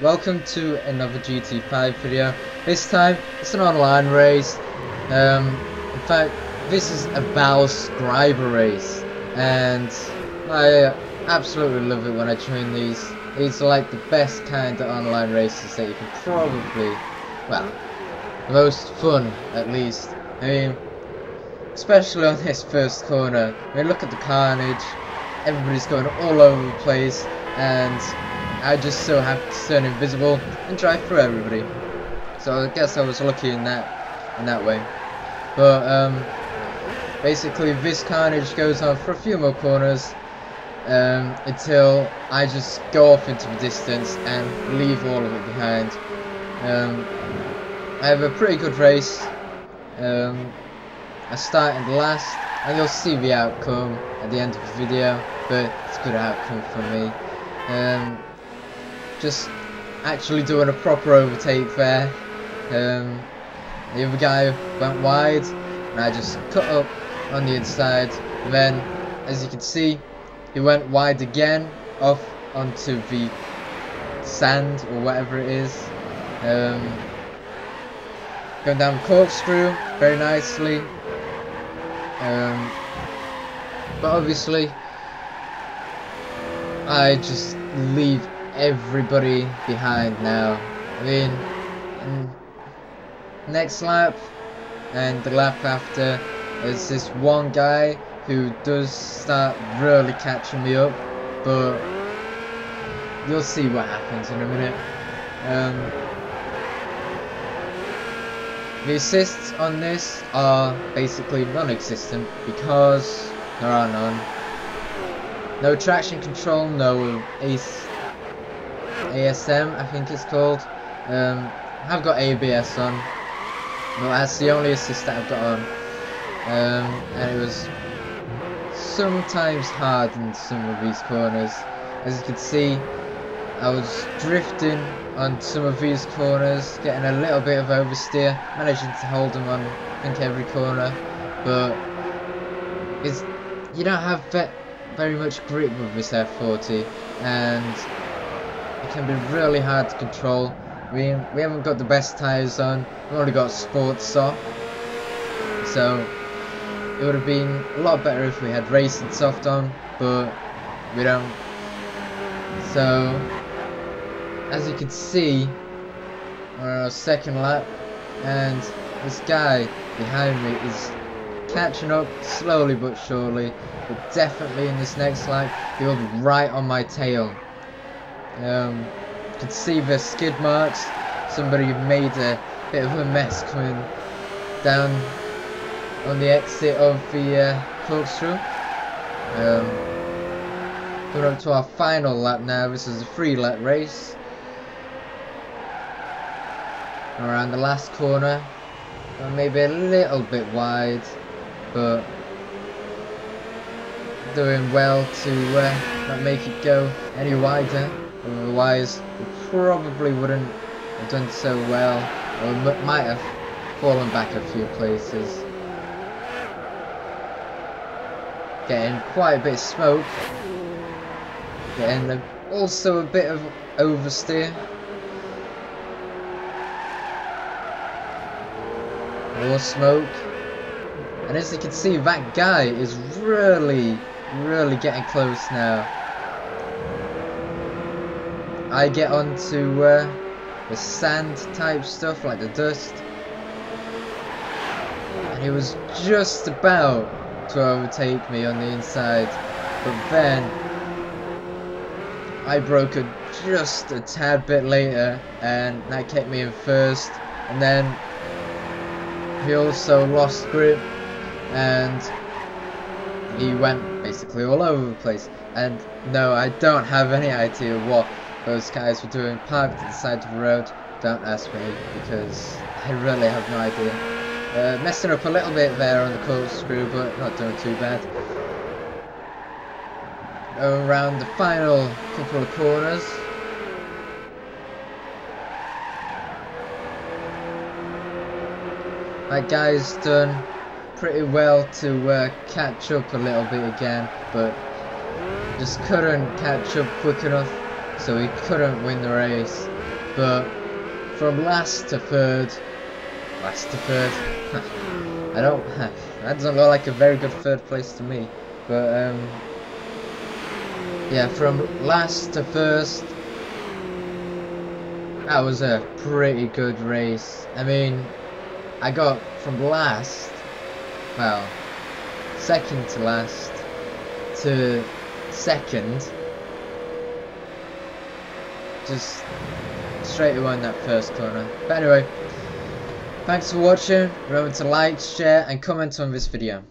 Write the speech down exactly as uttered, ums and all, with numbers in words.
Welcome to another G T five video. This time it's an online race. Um, in fact, this is a Valscriber race, and I absolutely love it when I join these. These are like the best kind of online races that you can probably, well, the most fun at least. I mean, especially on this first corner. I mean, look at the carnage. Everybody's going all over the place, and I just so have to turn invisible and drive through everybody. So I guess I was lucky in that in that way. But um, basically, this carnage goes on for a few more corners um, until I just go off into the distance and leave all of it behind. Um, I have a pretty good race. Um, I started last, and you'll see the outcome at the end of the video. But it's a good outcome for me. Um, Just actually doing a proper overtake there. Um, the other guy went wide, and I just cut up on the inside. And then, as you can see, he went wide again, off onto the sand or whatever it is. Um, going down corkscrew very nicely. Um, but obviously, I just leave everybody behind now. I mean, next lap and the lap after is this one guy who does start really catching me up, but you'll see what happens in a minute. Um, the assists on this are basically non-existent because there are none. No traction control, no ace. A S M, I think it's called. Um, I've got A B S on. Well, that's the only assist that I've got on. Um, and it was sometimes hard in some of these corners. As you can see, I was drifting on some of these corners, getting a little bit of oversteer, managing to hold them on, I think, every corner. But it's, you don't have very much grip with this F forty, and it can be really hard to control. We, we haven't got the best tyres on, we've only got sports soft. So it would have been a lot better if we had racing soft on, but we don't. So as you can see, we're on our second lap, and this guy behind me is catching up slowly but surely, but definitely in this next lap he will be right on my tail. Um, you can see the skid marks. Somebody made a bit of a mess coming down on the exit of the uh, corkscrew. Um, Going up to our final lap now. This is a three lap race. Around the last corner, maybe a little bit wide, but doing well to uh, not make it go any wider. Otherwise, we probably wouldn't have done so well, or might have fallen back a few places. Getting quite a bit of smoke. Getting also a bit of oversteer. More smoke. And as you can see, that guy is really, really getting close now. I get onto uh, the sand type stuff, like the dust, and he was just about to overtake me on the inside, but then I broke it just a tad bit later, and that kept me in first. And then he also lost grip, and he went basically all over the place. And no, I don't have any idea what those guys were doing parked at the side of the road. Don't ask me, because I really have no idea. Uh, messing up a little bit there on the corkscrew, but not doing too bad. Around the final couple of corners. That guy's done pretty well to uh, catch up a little bit again, but just couldn't catch up quick enough. So he couldn't win the race. but from last to third, last to third, I don't, that doesn't look like a very good third place to me, but um, yeah, from last to first, that was a pretty good race. I mean, I got from last, well, second to last to second, just straight away in that first corner. But anyway, thanks for watching. Remember to like, share and comment on this video.